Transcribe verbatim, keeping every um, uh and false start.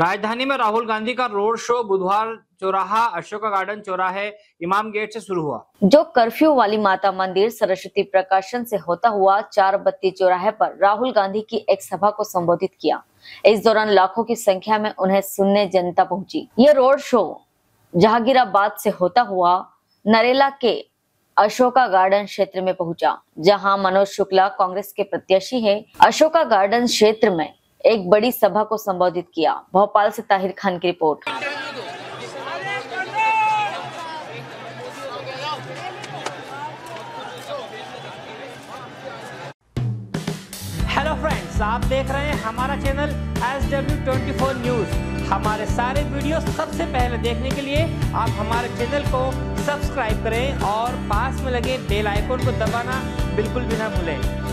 राजधानी में राहुल गांधी का रोड शो बुधवार चौराहा, अशोका गार्डन चौराहे, इमाम गेट से शुरू हुआ, जो करफ्यू वाली माता मंदिर सरस्वती प्रकाशन से होता हुआ चार बत्ती चौराहे पर राहुल गांधी की एक सभा को संबोधित किया। इस दौरान लाखों की संख्या में उन्हें सुनने जनता पहुंची। ये रोड शो जहागीराबाद से होता हुआ नरेला के अशोका गार्डन क्षेत्र में पहुंचा, जहां मनोज शुक्ला कांग्रेस के प्रत्याशी हैं, अशोका गार्डन क्षेत्र में एक बड़ी सभा को संबोधित किया। भोपाल से ताहिर खान की रिपोर्ट। हेलो फ्रेंड्स, आप देख रहे हैं हमारा channel S W twenty four news. हमारे सारे वीडियो सबसे पहले देखने के लिए आप हमारे चैनल को सब्सक्राइब करें और पास में लगे बेल आइकन को दबाना बिल्कुल भी ना भूलें।